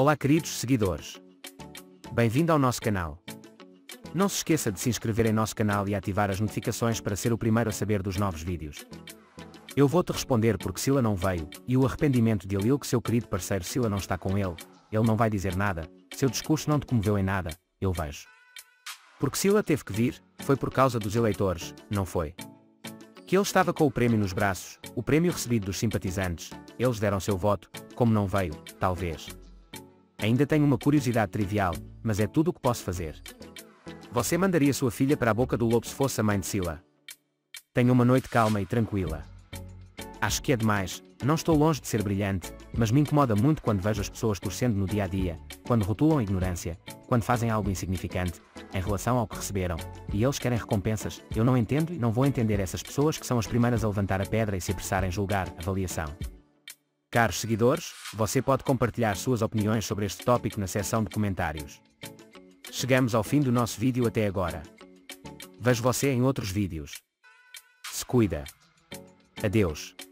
Olá queridos seguidores. Bem-vindo ao nosso canal. Não se esqueça de se inscrever em nosso canal e ativar as notificações para ser o primeiro a saber dos novos vídeos. Eu vou-te responder porque Sıla não veio, e o arrependimento de Halil que seu querido parceiro Sıla não está com ele não vai dizer nada, seu discurso não te comoveu em nada, eu vejo. Porque Sıla teve que vir, foi por causa dos eleitores, não foi? Que ele estava com o prémio nos braços, o prémio recebido dos simpatizantes, eles deram seu voto, como não veio, talvez. Ainda tenho uma curiosidade trivial, mas é tudo o que posso fazer. Você mandaria sua filha para a boca do lobo se fosse a mãe de Sıla? Tenha uma noite calma e tranquila. Acho que é demais, não estou longe de ser brilhante, mas me incomoda muito quando vejo as pessoas torcendo no dia a dia, quando rotulam a ignorância, quando fazem algo insignificante, em relação ao que receberam, e eles querem recompensas. Eu não entendo e não vou entender essas pessoas que são as primeiras a levantar a pedra e se apressarem a julgar, avaliação. Caros seguidores, você pode compartilhar suas opiniões sobre este tópico na seção de comentários. Chegamos ao fim do nosso vídeo até agora. Vejo você em outros vídeos. Se cuida. Adeus.